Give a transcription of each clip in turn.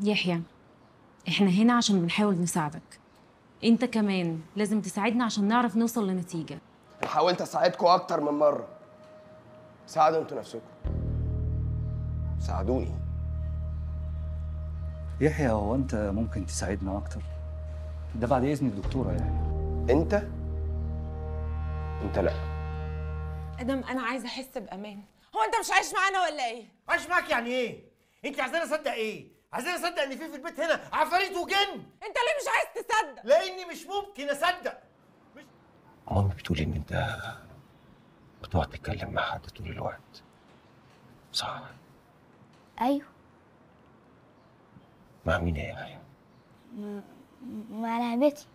يحيى، احنا هنا عشان بنحاول نساعدك، انت كمان لازم تساعدنا عشان نعرف نوصل لنتيجة. انا حاولت اساعدكم اكتر من مرة، ساعدوا انتوا نفسكم، ساعدوني. يحيى هو انت ممكن تساعدنا اكتر؟ ده بعد اذن الدكتورة يعني. انت لا ادم، انا عايزة احس بامان. هو انت مش عايش معانا ولا ايه؟ عايش معاك يعني ايه؟ انت عايزاني اصدق ايه؟ عايزاني اصدق ان في البيت هنا عفاريت وجن؟ انت ليه مش عايز تصدق؟ لاني مش ممكن اصدق. مش عمري بتقولي ان انت بتقعد تتكلم مع حد طول الوقت، صح؟ ايوه. مع مين يا يحيى؟ مع لعبتي.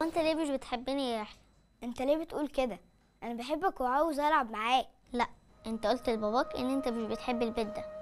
وانت ليه مش بتحبني يا يحيى؟ انت ليه بتقول كده؟ انا بحبك وعاوز العب معاك. لا، انت قلت لباباك ان انت مش بتحب البيت ده.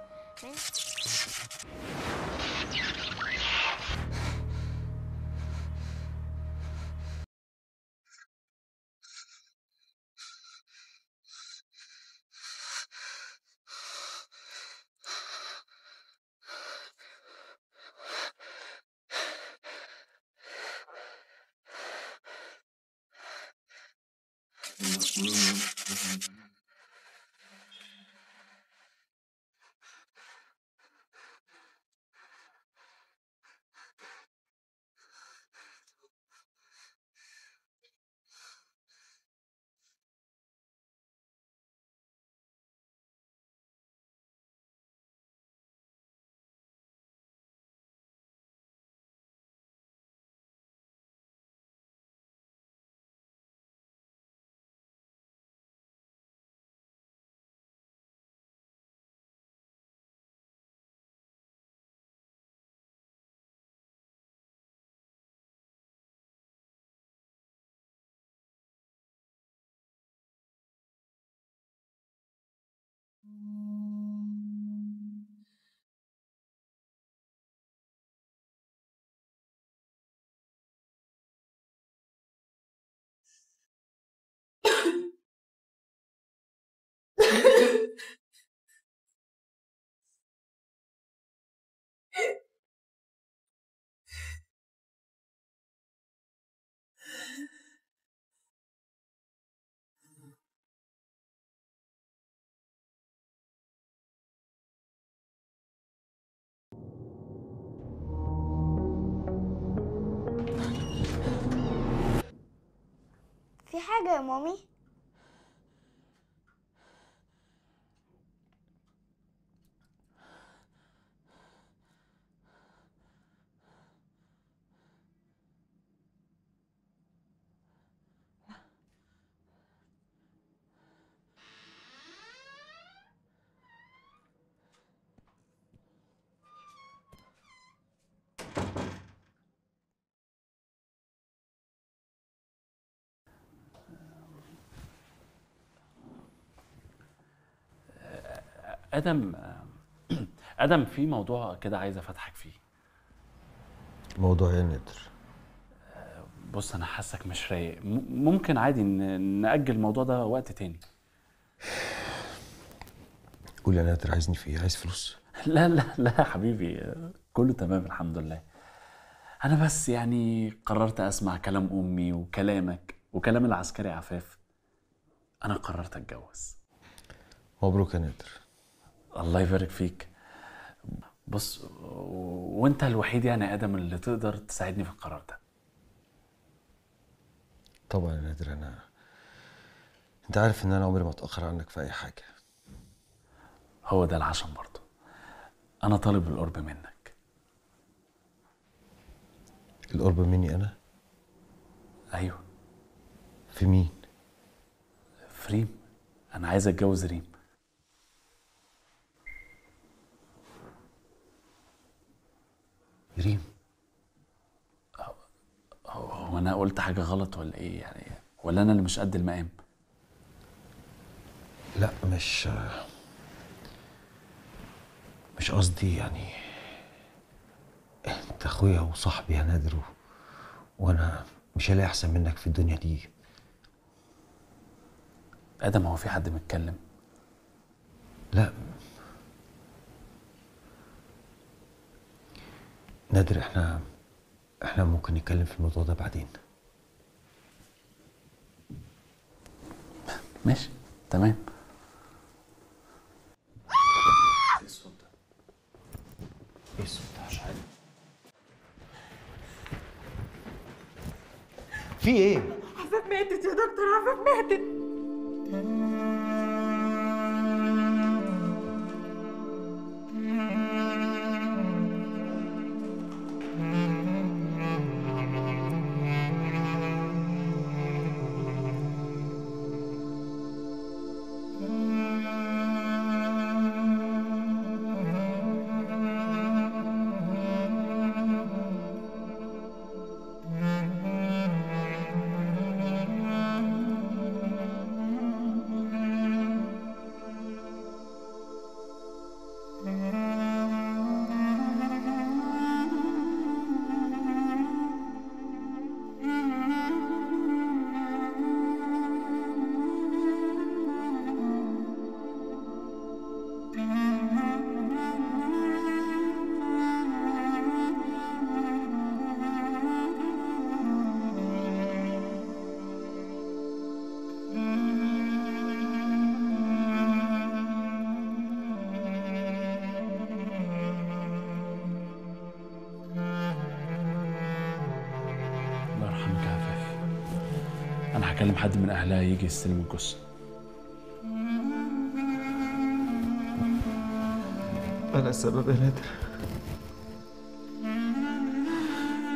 في حاجة يا مامي؟ ادم في موضوع كده عايز افتحك فيه. موضوع ايه يا نادر؟ بص انا حاسك مش رايق، ممكن عادي نأجل الموضوع ده وقت تاني. قول يا نادر عايزني في ايه؟ عايز فلوس؟ لا لا لا يا حبيبي، كله تمام الحمد لله. انا بس يعني قررت اسمع كلام امي وكلامك وكلام العسكري عفاف، انا قررت اتجوز. مبروك يا نادر. الله يبارك فيك. بص وانت الوحيد يعني ادم اللي تقدر تساعدني في القرار ده. طبعا يا نادر، انت عارف ان انا عمري ما اتاخر عنك في اي حاجه. هو ده العشم برضه، انا طالب القرب منك. القرب مني انا؟ ايوه. في مين؟ في ريم، انا عايز اتجوز ريم. ريم؟ هو انا قلت حاجه غلط ولا ايه يعني؟ ولا انا اللي مش قد المقام؟ لا مش قصدي يعني، انت اخويا وصاحبي يا نادر، وانا مش هلاقي احسن منك في الدنيا دي. ادم هو في حد متكلم؟ لا نادر، احنا ممكن نتكلم في الموضوع ده بعدين. ماشي تمام. ايه الصوت ده؟ ايه الصوت ده؟ مش عارف في ايه؟ حسب ماتت يا دكتور، حسب ماتت. أنا هكلم حد من أهلها يجي يستلم الجثة. أنا السبب يا نادر.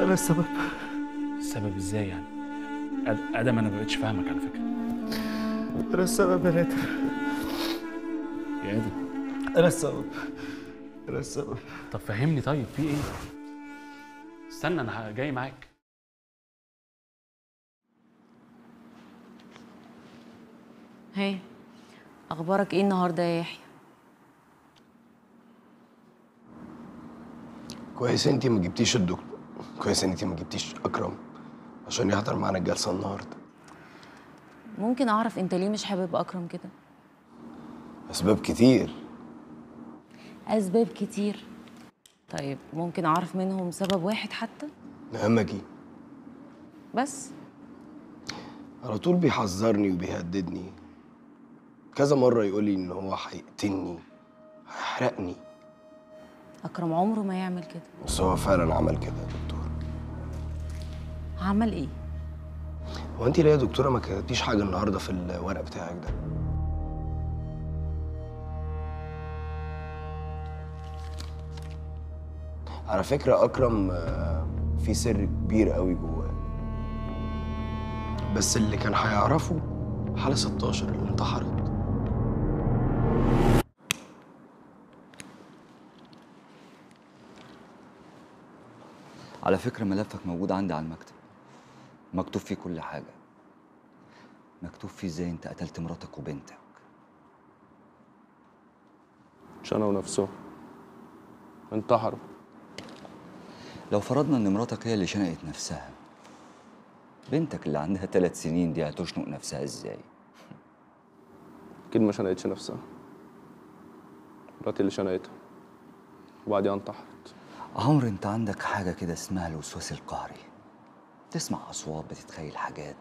أنا السبب. السبب إزاي يعني؟ أدم أنا ما بقتش فاهمك على فكرة. أنا السبب يا نادر. يا آدم. أنا السبب. أنا السبب. طب فهمني طيب، في إيه؟ استنى أنا جاي معاك. هي اخبارك ايه النهارده يا يحيى؟ كويس انتي ما جبتيش الدكتور، كويس انتي ما جبتيش اكرم عشان يحضر معانا الجلسه النهارده. ممكن اعرف انت ليه مش حابب اكرم كده؟ اسباب كتير. اسباب كتير؟ طيب ممكن اعرف منهم سبب واحد حتى؟ نهمجي بس على طول بيحذرني وبيهددني كذا مرة، يقولي إن هو هيقتلني هيحرقني. أكرم عمره ما يعمل كده. بس هو فعلا عمل كده يا دكتور. عمل إيه؟ هو أنت ليه يا دكتورة ما كتبتيش حاجة النهاردة في الورق بتاعك ده؟ على فكرة أكرم في سر كبير قوي جواه، بس اللي كان هيعرفه حالة 16 اللي انتحرت. على فكرة ملفك موجود عندي على المكتب، مكتوب فيه كل حاجة، مكتوب فيه ازاي انت قتلت مراتك وبنتك. شنو ونفسه انتحروا. لو فرضنا ان مراتك هي اللي شنقت نفسها، بنتك اللي عندها 3 سنين دي هتشنق نفسها ازاي؟ أكيد ما شنقتش نفسها، مراتي اللي شنقتها وبعديها انتحرت. عمرو انت عندك حاجة كده اسمها الوسواس القهري، تسمع أصوات، بتتخيل حاجات،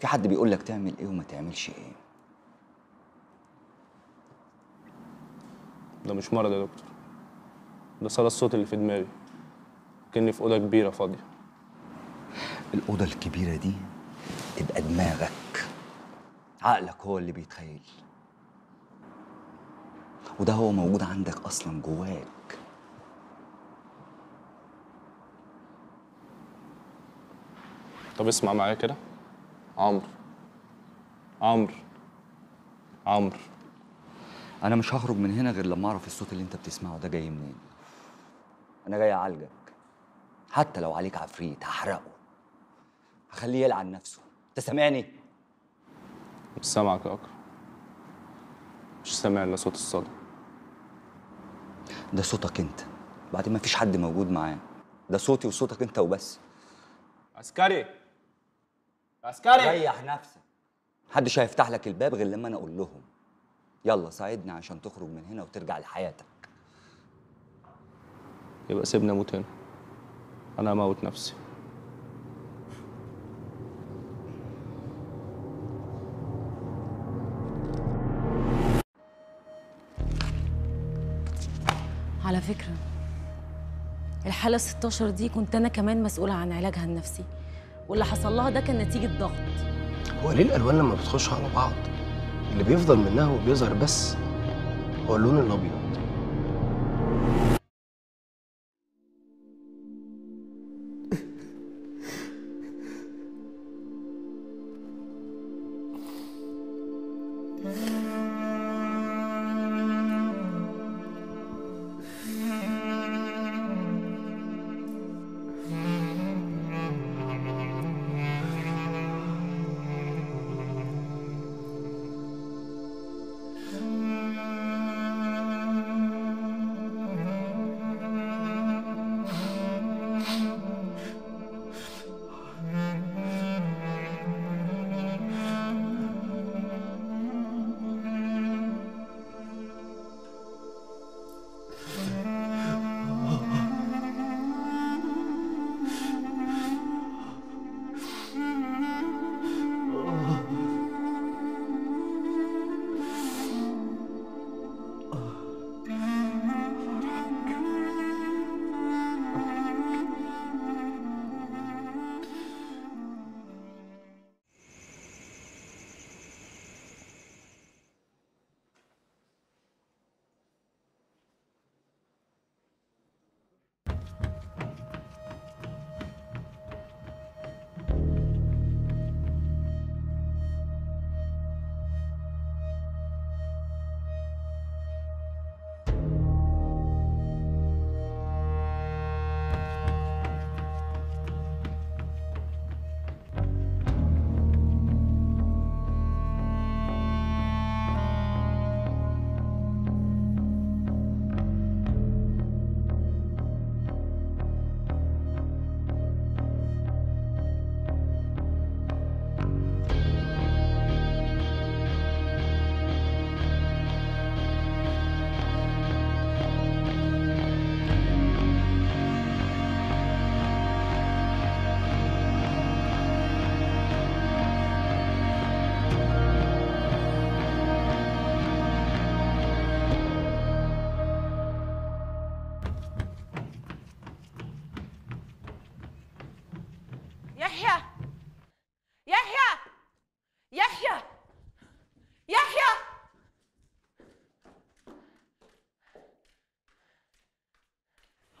في حد بيقول لك تعمل ايه وما تعملش ايه. ده مش مرض يا دكتور، ده صدى الصوت اللي في دماغي كأني في أوضة كبيرة فاضية. الأوضة الكبيرة دي تبقى دماغك، عقلك هو اللي بيتخيل، وده هو موجود عندك أصلاً جواك. طب اسمع معايا كده، عمرو عمرو عمرو، أنا مش هخرج من هنا غير لما أعرف الصوت اللي أنت بتسمعه ده جاي منين. أنا جاي أعالجك، حتى لو عليك عفريت هحرقه، هخليه يلعن نفسه. انت سامعني؟ مش سامعك يا اكرم، مش سامع الا صوت الصدى. ده صوتك انت، بعد ما فيش حد موجود معاه، ده صوتي وصوتك انت وبس. عسكري عسكري، ريح نفسك، محدش هيفتح لك الباب غير لما انا اقول لهم. يلا ساعدني عشان تخرج من هنا وترجع لحياتك. يبقى سيبني اموت هنا. انا اموت نفسي. على فكرة الحالة 16 دي كنت أنا كمان مسؤولة عن علاجها النفسي، واللي حصل لها ده كان نتيجة ضغط. هو ليه الألوان لما بتخش على بعض اللي بيفضل منها وبيظهر بس هو اللون الأبيض؟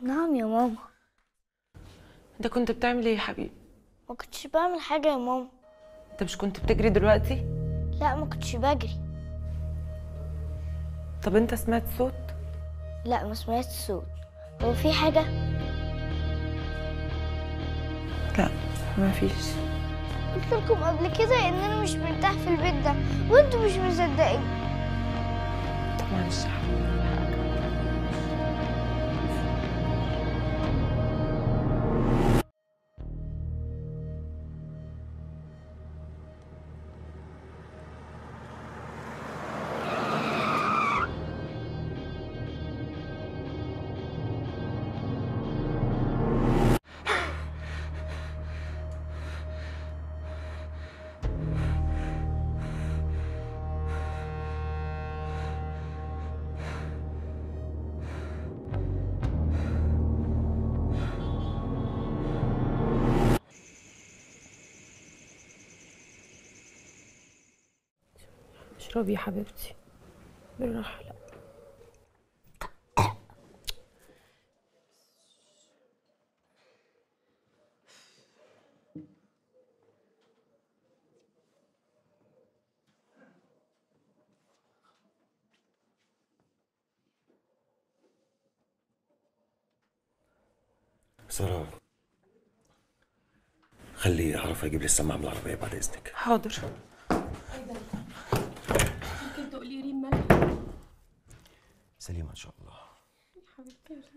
نعم يا ماما. انت كنت بتعمل ايه يا حبيبي؟ ما كنتش بعمل حاجه يا ماما. انت مش كنت بتجري دلوقتي؟ لا ما كنتش بجري. طب انت سمعت صوت؟ لا ما سمعت صوت. هو في حاجه؟ لا ما فيش. قلت لكم قبل كده ان انا مش مرتاح في البيت ده وانتوا مش مصدقين. طب معلش يا حبيبي. اشربي يا حبيبتي بالراحه. لا سارة، خليه يعرف يجيب لي السماعه من العربيه بعد اذنك. حاضر. سليمة إن شاء الله. يا حبيبتي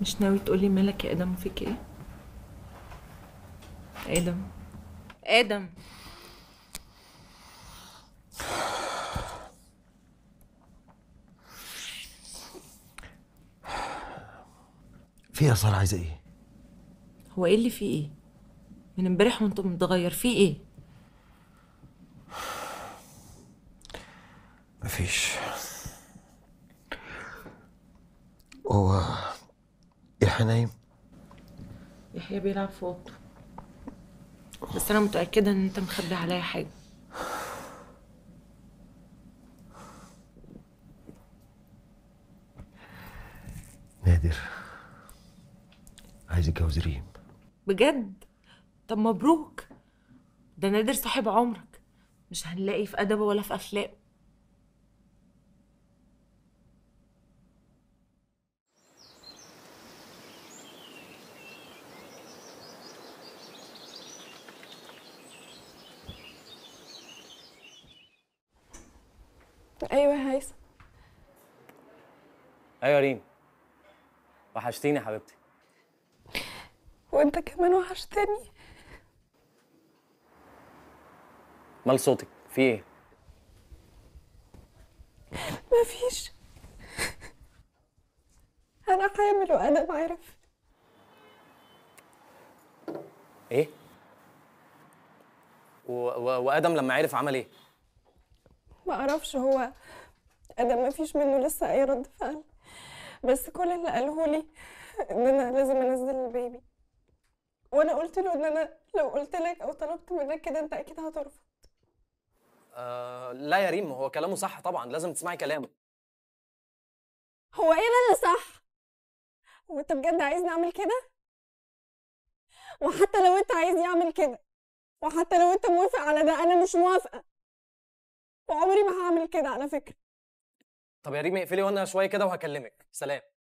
مش ناوي تقولي مالك يا آدم وفيك إيه؟ آدم آدم. في يا سارة عايزة ايه؟ هو ايه اللي فيه ايه؟ من امبارح وانتم متغير فيه ايه؟ مفيش. هو يحيى نايم؟ يحيى بيلعب في اوضته، بس انا متأكدة ان انت مخبي عليا حاجة. نادر عايز يتجوز ريم. بجد؟ طب مبروك، ده نادر صاحب عمرك، مش هنلاقي في أدبه ولا في أخلاقه. أيوة يا هيثم. أيوة ريم، وحشتيني يا حبيبتي. وانت كمان وحشتني. مال صوتك؟ في ايه؟ مفيش. انا حامل وانا ما عارف. ايه؟ وادم لما عرف عمل ايه؟ ما اعرفش. هو ادم مفيش منه لسه اي رد فعل، بس كل اللي قاله لي ان انا لازم انزل البيبي، وانا قلت له ان انا لو قلت لك او طلبت منك كده انت اكيد هترفض. لا يا ريم، هو كلامه صح طبعا، لازم تسمعي كلامه. هو ايه اللي صح؟ وانت بجد عايزني اعمل كده؟ وحتى لو انت عايزني اعمل كده، وحتى لو انت موافق على ده، انا مش موافقه، وعمري ما هعمل كده على فكره. طب يا ريم اقفلي وانا شويه كده وهكلمك. سلام.